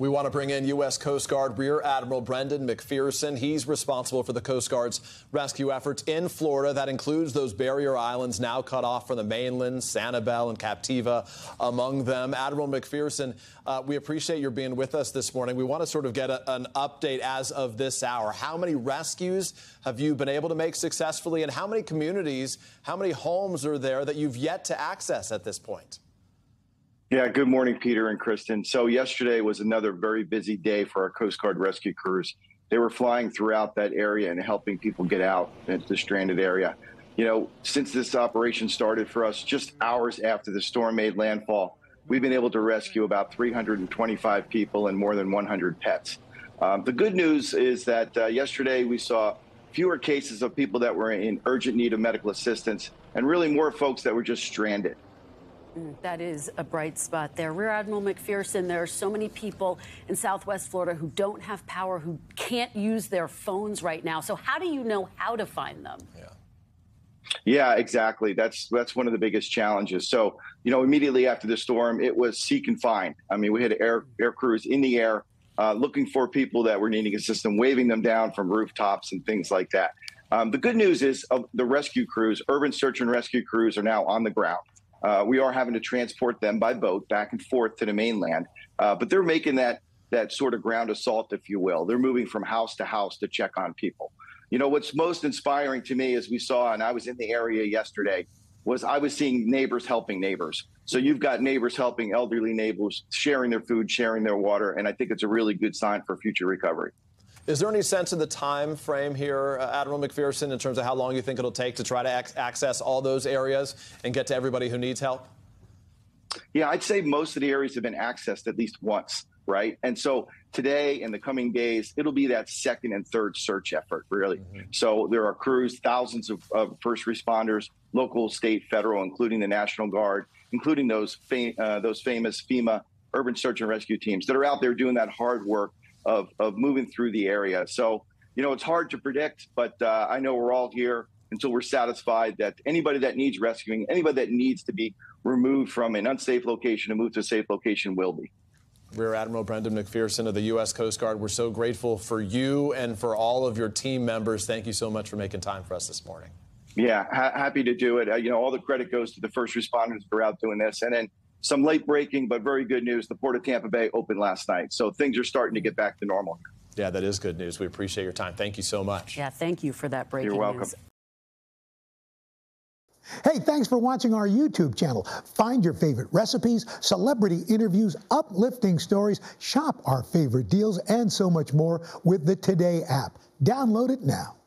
We want to bring in U.S. Coast Guard Rear Admiral Brendan McPherson. He's responsible for the Coast Guard's rescue efforts in Florida. That includes those barrier islands now cut off from the mainland, Sanibel and Captiva among them. Admiral McPherson, we appreciate your being with us this morning. We want to sort of get an update as of this hour. How many rescues have you been able to make successfully, and how many communities, how many homes are there that you've yet to access at this point? Yeah, good morning, Peter and Kristen. So yesterday was another very busy day for our Coast Guard rescue crews. They were flying throughout that area and helping people get out into the stranded area. You know, since this operation started for us, just hours after the storm made landfall, we've been able to rescue about 325 people and more than 100 pets. The good news is that yesterday we saw fewer cases of people that were in urgent need of medical assistance, and really more folks that were just stranded. That is a bright spot there. Rear Admiral McPherson, there are so many people in Southwest Florida who don't have power, who can't use their phones right now. So how do you know how to find them? Yeah, exactly. That's one of the biggest challenges. So, you know, immediately after the storm, it was seek and find. I mean, we had air crews in the air looking for people that were needing assistance, waving them down from rooftops and things like that. The good news is the rescue crews, urban search and rescue crews, are now on the ground. We are having to transport them by boat back and forth to the mainland, but they're making that sort of ground assault, if you will. They're moving from house to house to check on people. You know, what's most inspiring to me, as we saw, and I was in the area yesterday, was I was seeing neighbors helping neighbors. So you've got neighbors helping elderly neighbors, sharing their food, sharing their water, and I think it's a really good sign for future recovery. Is there any sense of the time frame here, Admiral McPherson, in terms of how long you think it'll take to try to access all those areas and get to everybody who needs help? Yeah, I'd say most of the areas have been accessed at least once, right? And so today and the coming days, it'll be that second and third search effort, really. So there are crews, thousands of first responders, local, state, federal, including the National Guard, including those famous FEMA urban search and rescue teams that are out there doing that hard work of moving through the area. So, you know, it's hard to predict, but I know we're all here until we're satisfied that anybody that needs rescuing, anybody that needs to be removed from an unsafe location and moved to a safe location will be. Rear Admiral Brendan McPherson of the U.S. Coast Guard, we're so grateful for you and for all of your team members. Thank you so much for making time for us this morning. Yeah, happy to do it. You know, all the credit goes to the first responders who are out doing this. And then some late-breaking but very good news, the Port of Tampa Bay opened last night, so things are starting to get back to normal. Yeah, that is good news. We appreciate your time. Thank you so much. Yeah, thank you for that breaking news. You're welcome. Hey, thanks for watching our YouTube channel. Find your favorite recipes, celebrity interviews, uplifting stories, shop our favorite deals, and so much more with the TODAY app. Download it now.